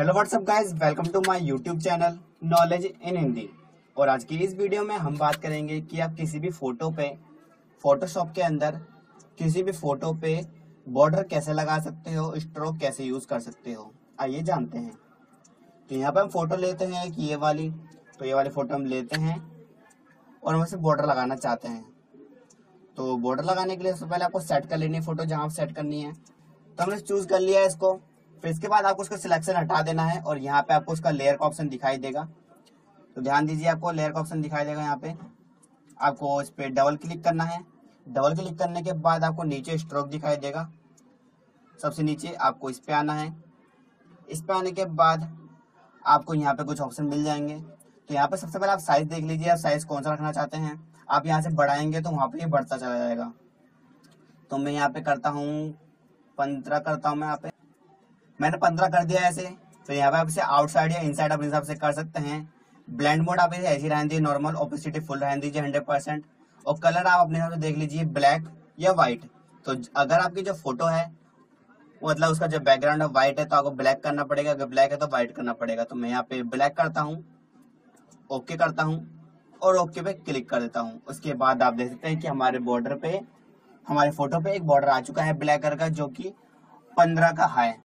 Hello what's up guys, welcome to my YouTube channel knowledge in Hindi. और आज की इस वीडियो में हम बात करेंगे कि आप किसी भी फोटो पे फोटोशॉप के अंदर किसी भी फोटो पे बॉर्डर कैसे लगा सकते हो, स्ट्रोक कैसे यूज कर सकते हो। आइए जानते हैं। तो यहाँ पे हम फोटो लेते हैं कि ये वाली फोटो हम लेते हैं और हम उसे बॉर्डर लगाना चाहते हैं। तो बॉर्डर लगाने के लिए सबसे पहले आपको सेट कर लेनी है फोटो जहाँ सेट करनी है। तो हमने चूज कर लिया है इसको। फिर इसके बाद आपको उसका सिलेक्शन हटा देना है और यहाँ पे आपको उसका लेयर का ऑप्शन दिखाई देगा। तो ध्यान दीजिए, आपको लेयर का ऑप्शन दिखाई देगा। यहाँ पे आपको इस पर डबल क्लिक करना है। डबल क्लिक करने के बाद आपको नीचे स्ट्रोक दिखाई देगा। सबसे नीचे आपको इस पर आना है। इस पर आने के बाद आपको यहाँ पे कुछ ऑप्शन मिल जाएंगे। तो यहाँ पे सबसे पहले आप साइज देख लीजिए, आप साइज कौन सा रखना चाहते हैं। आप यहाँ से बढ़ाएंगे तो वहाँ पर ये बढ़ता चला जाएगा। तो मैं यहाँ पे करता हूँ 15 करता हूँ। मैं यहाँ पे मैंने 15 कर दिया ऐसे। तो यहाँ पे आप इसे आउटसाइड या इनसाइड अपने हिसाब से कर सकते हैं। ब्लेंड मोड आप इसे ऐसे रहने दीजिए, नॉर्मल ओपेसिटी फुल रहने दीजिए 100%। और कलर आप अपने हिसाब से देख लीजिए, ब्लैक या वाइट। तो अगर आपकी जो फोटो है मतलब उसका जो बैकग्राउंड है वाइट है तो आपको ब्लैक करना पड़ेगा, अगर ब्लैक है तो वाइट करना पड़ेगा। तो मैं यहाँ पे ब्लैक करता हूँ, ओके करता हूँ और ओके पे क्लिक कर देता हूँ। उसके बाद आप देख सकते हैं कि हमारे बॉर्डर पे, हमारे फोटो पे एक बॉर्डर आ चुका है ब्लैक कलर का, जो कि 15 का है।